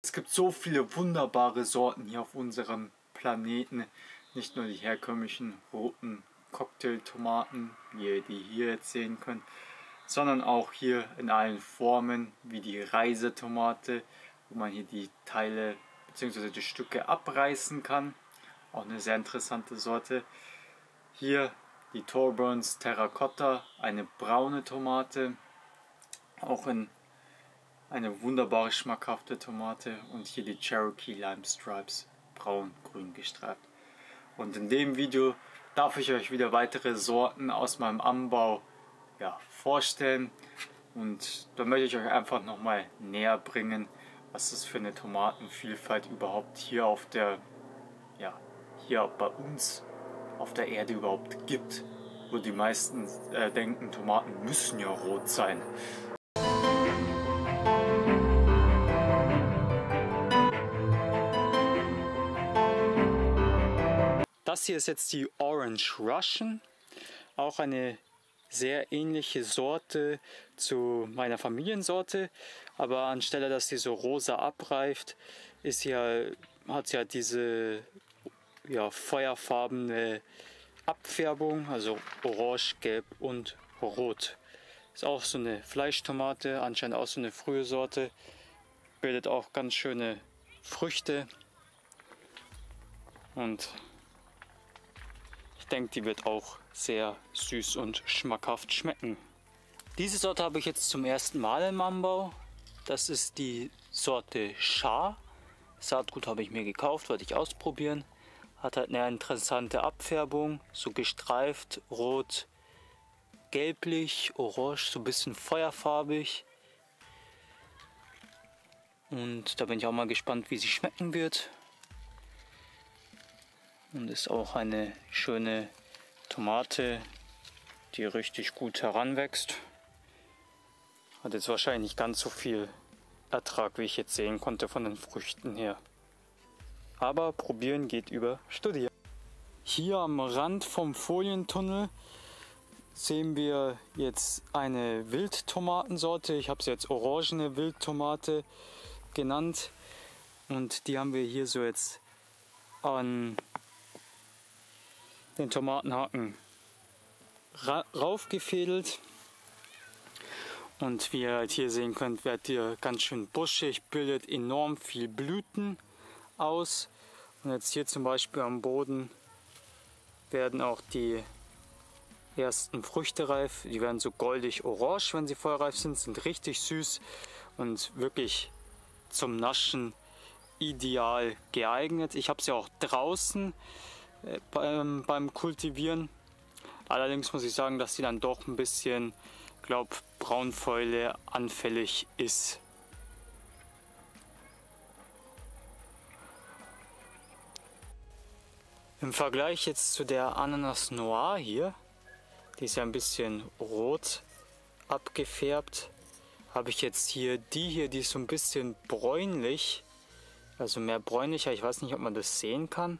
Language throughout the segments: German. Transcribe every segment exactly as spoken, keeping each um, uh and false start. Es gibt so viele wunderbare Sorten hier auf unserem Planeten. Nicht nur die herkömmlichen roten Cocktailtomaten, wie ihr die hier jetzt sehen könnt, sondern auch hier in allen Formen, wie die Reisetomate, wo man hier die Teile bzw. die Stücke abreißen kann. Auch eine sehr interessante Sorte. Hier die Thorburns Terracota, eine braune Tomate, auch in eine wunderbare, schmackhafte Tomate, und hier die Cherokee Lime Stripes, braun-grün gestreift. Und in dem Video darf ich euch wieder weitere Sorten aus meinem Anbau ja, vorstellen. Und da möchte ich euch einfach nochmal näher bringen, was es für eine Tomatenvielfalt überhaupt hier auf der, ja, hier bei uns auf der Erde überhaupt gibt. Wo die meisten äh, denken, Tomaten müssen ja rot sein. Das hier ist jetzt die Orange Russian, auch eine sehr ähnliche Sorte zu meiner Familiensorte, aber anstelle, dass sie so rosa abreift, ist sie ja, hat sie ja diese ja, feuerfarbene Abfärbung, also orange, gelb und rot. Ist auch so eine Fleischtomate, anscheinend auch so eine frühe Sorte, bildet auch ganz schöne Früchte und ich denke, die wird auch sehr süß und schmackhaft schmecken. Diese Sorte habe ich jetzt zum ersten Mal im Anbau. Das ist die Sorte Shah. Saatgut habe ich mir gekauft, wollte ich ausprobieren. Hat halt eine interessante Abfärbung, so gestreift, rot, gelblich, orange, so ein bisschen feuerfarbig. Und da bin ich auch mal gespannt, wie sie schmecken wird. Und ist auch eine schöne Tomate, die richtig gut heranwächst. Hat jetzt wahrscheinlich nicht ganz so viel Ertrag, wie ich jetzt sehen konnte von den Früchten her. Aber probieren geht über Studieren. Hier am Rand vom Folientunnel sehen wir jetzt eine Wildtomatensorte. Ich habe sie jetzt orangene Wildtomate genannt. Und die haben wir hier so jetzt an den Tomatenhaken ra raufgefädelt, und wie ihr halt hier sehen könnt, wird hier ganz schön buschig, bildet enorm viel Blüten aus. Und jetzt hier zum Beispiel am Boden werden auch die ersten Früchte reif, die werden so goldig orange, wenn sie vollreif sind, sind richtig süß und wirklich zum Naschen ideal geeignet. Ich habe sie auch draußen Beim, beim Kultivieren. Allerdings muss ich sagen, dass sie dann doch ein bisschen, glaube ich, Braunfäule anfällig ist. Im Vergleich jetzt zu der Ananas Noir hier, die ist ja ein bisschen rot abgefärbt, habe ich jetzt hier die hier, die ist so ein bisschen bräunlich, also mehr bräunlicher, ich weiß nicht, ob man das sehen kann.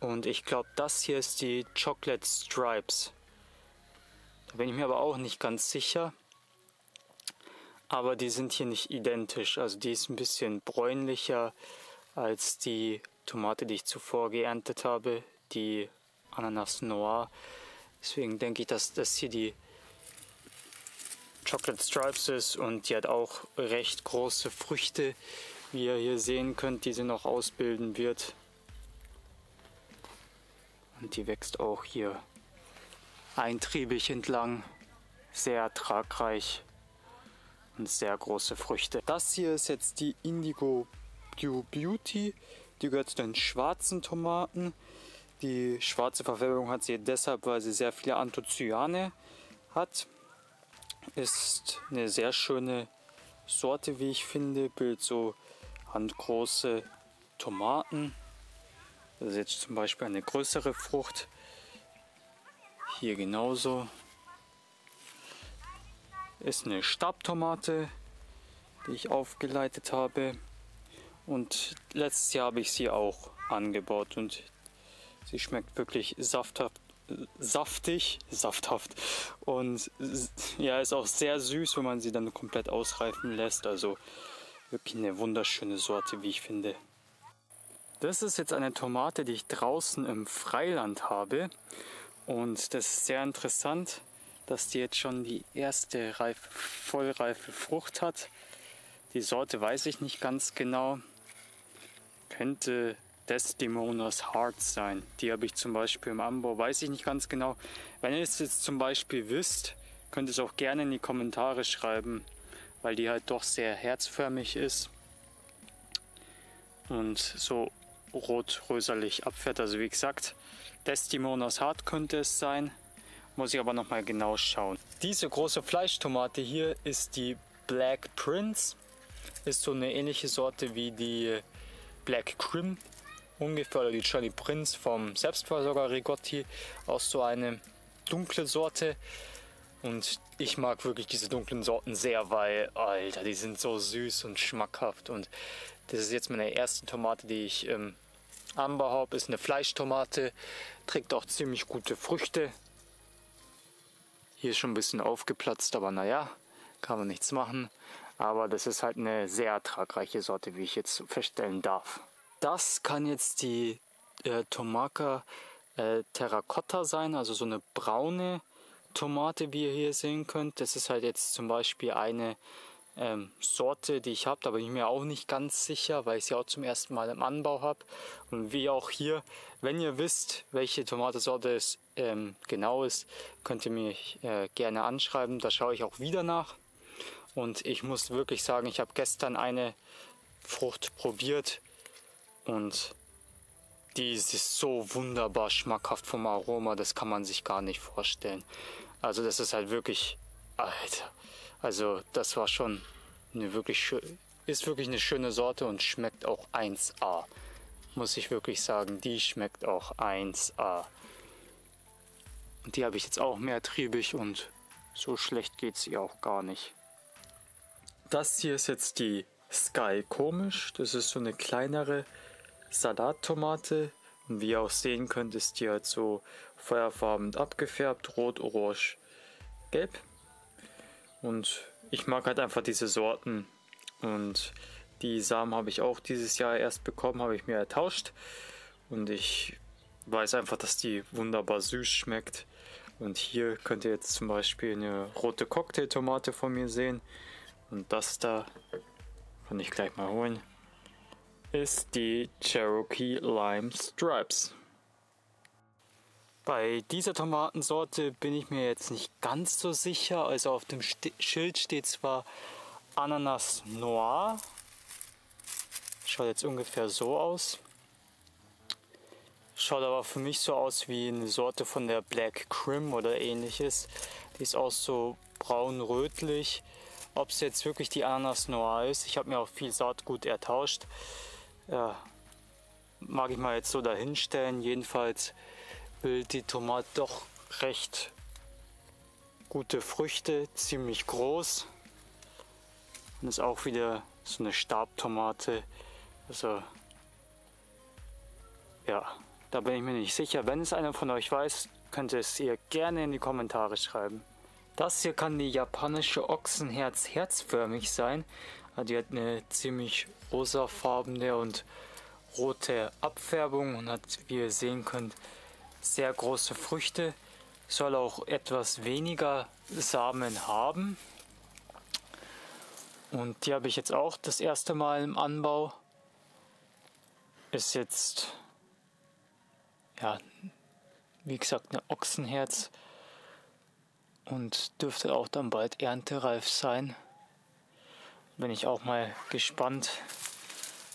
Und ich glaube, das hier ist die Chocolate Stripes. Da bin ich mir aber auch nicht ganz sicher. Aber die sind hier nicht identisch. Also die ist ein bisschen bräunlicher als die Tomate, die ich zuvor geerntet habe. Die Ananas Noir. Deswegen denke ich, dass das hier die Chocolate Stripes ist. Und die hat auch recht große Früchte, wie ihr hier sehen könnt, die sie noch ausbilden wird. Und die wächst auch hier eintriebig entlang, sehr ertragreich und sehr große Früchte. Das hier ist jetzt die Indigo Blue Beauty, die gehört zu den schwarzen Tomaten. Die schwarze Verfärbung hat sie deshalb, weil sie sehr viele Anthocyane hat. Ist eine sehr schöne Sorte, wie ich finde, bildet so handgroße Tomaten. Das ist jetzt zum Beispiel eine größere Frucht. Hier genauso. Ist eine Stabtomate, die ich aufgeleitet habe. Und letztes Jahr habe ich sie auch angebaut. Und sie schmeckt wirklich safthaft, saftig, safthaft. Und ja, ist auch sehr süß, wenn man sie dann komplett ausreifen lässt. Also Wirklich eine wunderschöne Sorte, wie ich finde. Das ist jetzt eine Tomate, die ich draußen im Freiland habe. Und das ist sehr interessant, dass die jetzt schon die erste reife, vollreife Frucht hat. Die Sorte weiß ich nicht ganz genau. Könnte Destimonas Heart sein. Die habe ich zum Beispiel im Anbau, weiß ich nicht ganz genau. Wenn ihr es jetzt zum Beispiel wisst, könnt ihr es auch gerne in die Kommentare schreiben, weil die halt doch sehr herzförmig ist und so rot-röserlich abfährt. Also wie gesagt, Destimonas Heart könnte es sein, muss ich aber nochmal genau schauen. Diese große Fleischtomate hier ist die Black Prince, ist so eine ähnliche Sorte wie die Black Krim ungefähr, oder die Charlie Prince vom Selbstversorger Rigotti, aus so eine dunkle Sorte. Und ich mag wirklich diese dunklen Sorten sehr, weil, Alter, die sind so süß und schmackhaft. Und das ist jetzt meine erste Tomate, die ich im Anbau habe. Ist eine Fleischtomate, trägt auch ziemlich gute Früchte. Hier ist schon ein bisschen aufgeplatzt, aber naja, kann man nichts machen. Aber das ist halt eine sehr ertragreiche Sorte, wie ich jetzt feststellen darf. Das kann jetzt die äh, Tomaka äh, Terracota sein, also so eine braune Tomate, wie ihr hier sehen könnt. Das ist halt jetzt zum Beispiel eine ähm, Sorte, die ich habe. Da bin ich mir auch nicht ganz sicher, weil ich sie auch zum ersten Mal im Anbau habe. Und wie auch hier, wenn ihr wisst, welche Tomatensorte es ähm, genau ist, könnt ihr mich äh, gerne anschreiben. Da schaue ich auch wieder nach. Und ich muss wirklich sagen, ich habe gestern eine Frucht probiert und die ist so wunderbar schmackhaft vom Aroma, das kann man sich gar nicht vorstellen. Also das ist halt wirklich, Alter, also das war schon eine wirklich, ist wirklich eine schöne Sorte und schmeckt auch eins A. Muss ich wirklich sagen, die schmeckt auch eins A. Und die habe ich jetzt auch mehrtriebig und so schlecht geht sie auch gar nicht. Das hier ist jetzt die Sky Komisch. Das ist so eine kleinere Salattomate. Und wie ihr auch sehen könnt, ist die halt so feuerfarben abgefärbt. Rot, Orange, Gelb. Und ich mag halt einfach diese Sorten. Und die Samen habe ich auch dieses Jahr erst bekommen, habe ich mir ertauscht. Und ich weiß einfach, dass die wunderbar süß schmeckt. Und hier könnt ihr jetzt zum Beispiel eine rote Cocktailtomate von mir sehen. Und das da, kann ich gleich mal holen, ist die Cherokee Lime Stripes. Bei dieser Tomatensorte bin ich mir jetzt nicht ganz so sicher. Also auf dem Schild steht zwar Ananas Noir. Schaut jetzt ungefähr so aus. Schaut aber für mich so aus wie eine Sorte von der Black Krim oder ähnliches. Die ist auch so braun-rötlich. Ob es jetzt wirklich die Ananas Noir ist, ich habe mir auch viel Saatgut ertauscht, ja, mag ich mal jetzt so dahinstellen. Jedenfalls bildet die Tomate doch recht gute Früchte, ziemlich groß. Und ist auch wieder so eine Stabtomate. Also ja, da bin ich mir nicht sicher. Wenn es einer von euch weiß, könnt ihr es ihr gerne in die Kommentare schreiben. Das hier kann die japanische Ochsenherz herzförmig sein. Die hat eine ziemlich rosafarbene und rote Abfärbung und hat, wie ihr sehen könnt, sehr große Früchte. Soll auch etwas weniger Samen haben. Und die habe ich jetzt auch das erste Mal im Anbau. Ist jetzt, ja, wie gesagt, eine Ochsenherz. Und dürfte auch dann bald erntereif sein. Bin ich auch mal gespannt.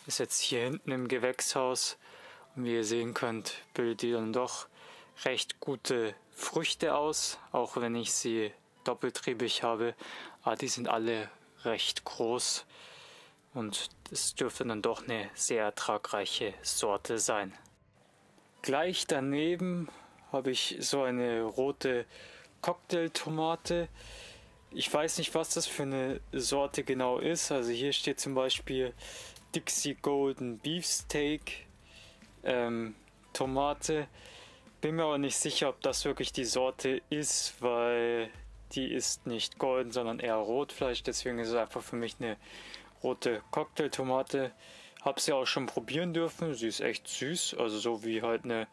Ist jetzt hier hinten im Gewächshaus. Und wie ihr sehen könnt, bildet die dann doch recht gute Früchte aus. Auch wenn ich sie doppeltriebig habe. Aber die sind alle recht groß. Und es dürfte dann doch eine sehr ertragreiche Sorte sein. Gleich daneben habe ich so eine rote Cocktailtomate. Ich weiß nicht, was das für eine Sorte genau ist. Also hier steht zum Beispiel Dixie Golden Beefsteak ähm, Tomate. Bin mir aber nicht sicher, ob das wirklich die Sorte ist, weil die ist nicht golden, sondern eher Rotfleisch. Deswegen ist es einfach für mich eine rote Cocktailtomate. Habe sie auch schon probieren dürfen. Sie ist echt süß, also so wie halt eine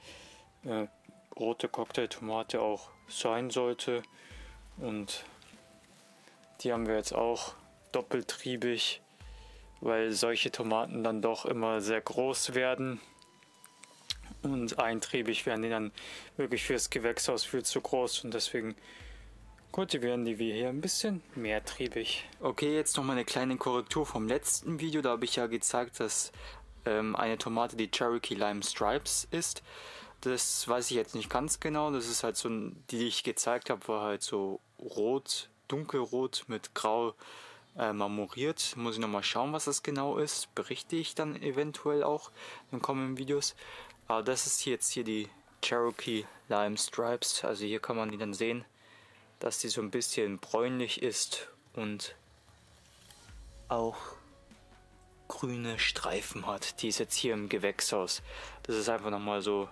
äh, rote Cocktailtomate auch sein sollte. Und die haben wir jetzt auch doppeltriebig, weil solche Tomaten dann doch immer sehr groß werden. Und eintriebig werden die dann wirklich fürs Gewächshaus viel zu groß und deswegen kultivieren die wir hier ein bisschen mehrtriebig. Okay, jetzt noch mal eine kleine Korrektur vom letzten Video. Da habe ich ja gezeigt, dass ähm, eine Tomate die Cherokee Lime Stripes ist. Das weiß ich jetzt nicht ganz genau. Das ist halt so, die ich gezeigt habe, war halt so rot, dunkelrot mit grau Äh, marmoriert. Muss ich nochmal schauen, was das genau ist. Berichte ich dann eventuell auch in kommenden Videos. Aber das ist jetzt hier die Cherokee Lime Stripes. Also hier kann man die dann sehen, dass die so ein bisschen bräunlich ist und auch grüne Streifen hat. Die ist jetzt hier im Gewächshaus. Das ist einfach nochmal so,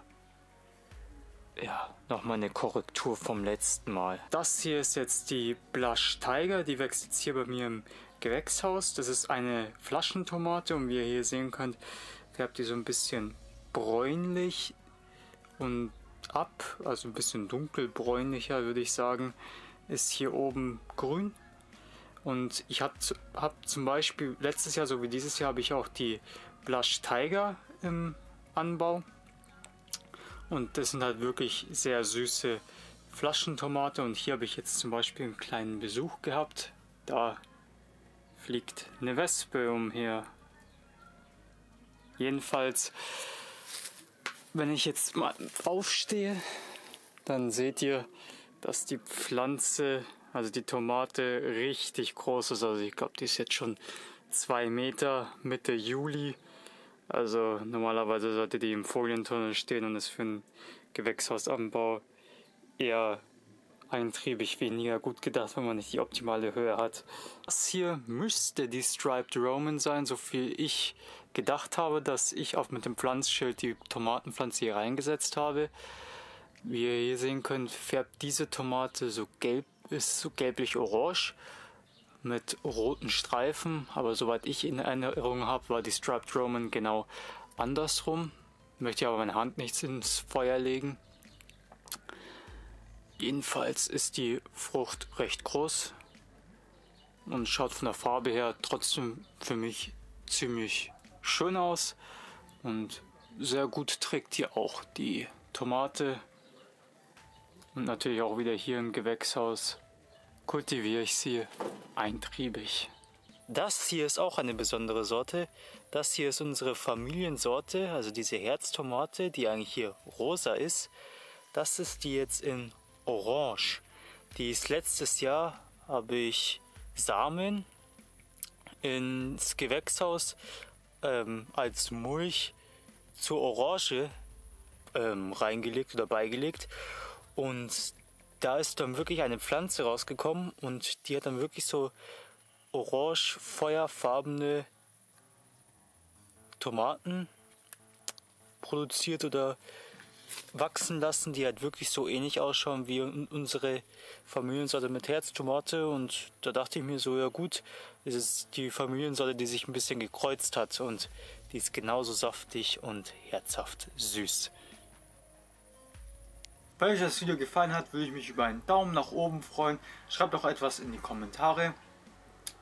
ja, nochmal eine Korrektur vom letzten Mal. Das hier ist jetzt die Blush Tiger, die wächst jetzt hier bei mir im Gewächshaus. Das ist eine Flaschentomate und wie ihr hier sehen könnt, färbt die so ein bisschen bräunlich und ab, also ein bisschen dunkelbräunlicher würde ich sagen, ist hier oben grün. Und ich habe hab zum Beispiel letztes Jahr, so wie dieses Jahr, habe ich auch die Blush Tiger im Anbau. Und das sind halt wirklich sehr süße Flaschentomate. Und hier habe ich jetzt zum Beispiel einen kleinen Besuch gehabt. Da fliegt eine Wespe umher. Jedenfalls, wenn ich jetzt mal aufstehe, dann seht ihr, dass die Pflanze, also die Tomate, richtig groß ist. Also ich glaube, die ist jetzt schon zwei Meter, Mitte Juli. Also normalerweise sollte die im Folientunnel stehen und ist für einen Gewächshausanbau eher eintriebig, weniger gut gedacht, wenn man nicht die optimale Höhe hat. Das hier müsste die Striped Roman sein, so viel ich gedacht habe, dass ich auch mit dem Pflanzschild die Tomatenpflanze hier reingesetzt habe. Wie ihr hier sehen könnt, färbt diese Tomate so gelb, ist so gelblich-orange mit roten Streifen, aber soweit ich in Erinnerung habe, war die Striped Roman genau andersrum. Möchte aber meine Hand nicht ins Feuer legen. Jedenfalls ist die Frucht recht groß und schaut von der Farbe her trotzdem für mich ziemlich schön aus und sehr gut trägt hier auch die Tomate. Und natürlich auch wieder hier im Gewächshaus kultiviere ich sie eintriebig. Das hier ist auch eine besondere Sorte. Das hier ist unsere Familiensorte, also diese Herztomate, die eigentlich hier rosa ist. Das ist die jetzt in Orange. Die ist letztes Jahr, habe ich Samen ins Gewächshaus ähm, als Mulch zur Orange ähm, reingelegt oder beigelegt. Und da ist dann wirklich eine Pflanze rausgekommen und die hat dann wirklich so orange feuerfarbene Tomaten produziert oder wachsen lassen, die halt wirklich so ähnlich ausschauen wie unsere Familiensorte mit Herztomate. Und da dachte ich mir so, ja gut, das ist die Familiensorte, die sich ein bisschen gekreuzt hat und die ist genauso saftig und herzhaft süß. Wenn euch das Video gefallen hat, würde ich mich über einen Daumen nach oben freuen. Schreibt auch etwas in die Kommentare.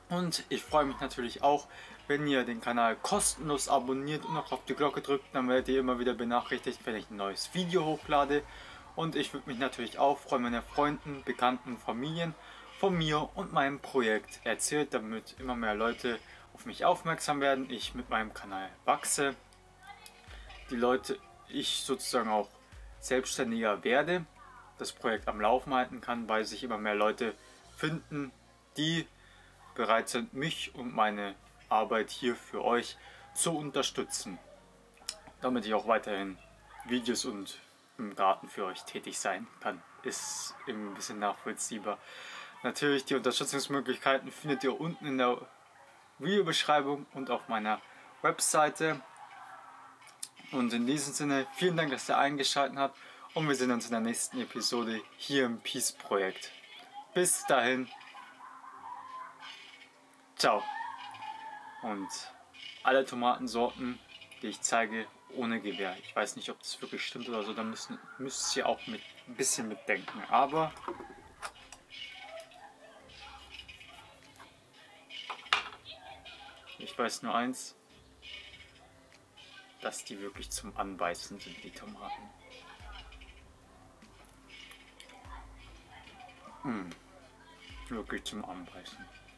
Und ich freue mich natürlich auch, wenn ihr den Kanal kostenlos abonniert und auch auf die Glocke drückt. Dann werdet ihr immer wieder benachrichtigt, wenn ich ein neues Video hochlade. Und ich würde mich natürlich auch freuen, wenn ihr Freunden, Bekannten, Familien von mir und meinem Projekt erzählt, damit immer mehr Leute auf mich aufmerksam werden. Ich mit meinem Kanal wachse. Die Leute, ich sozusagen auch selbstständiger werde, das Projekt am Laufen halten kann, weil sich immer mehr Leute finden, die bereit sind, mich und meine Arbeit hier für euch zu unterstützen, damit ich auch weiterhin Videos und im Garten für euch tätig sein kann. Ist eben ein bisschen nachvollziehbar. Natürlich, die Unterstützungsmöglichkeiten findet ihr unten in der Videobeschreibung und auf meiner Webseite. Und in diesem Sinne, vielen Dank, dass ihr eingeschaltet habt und wir sehen uns in der nächsten Episode hier im Peace-Projekt. Bis dahin. Ciao. und alle Tomatensorten, die ich zeige, ohne Gewehr. Ich weiß nicht, ob das wirklich stimmt oder so, da müssen, müsst ihr auch mit, ein bisschen mitdenken. Aber ich weiß nur eins, dass die wirklich zum Anbeißen sind, die Tomaten. Hm, wirklich zum Anbeißen.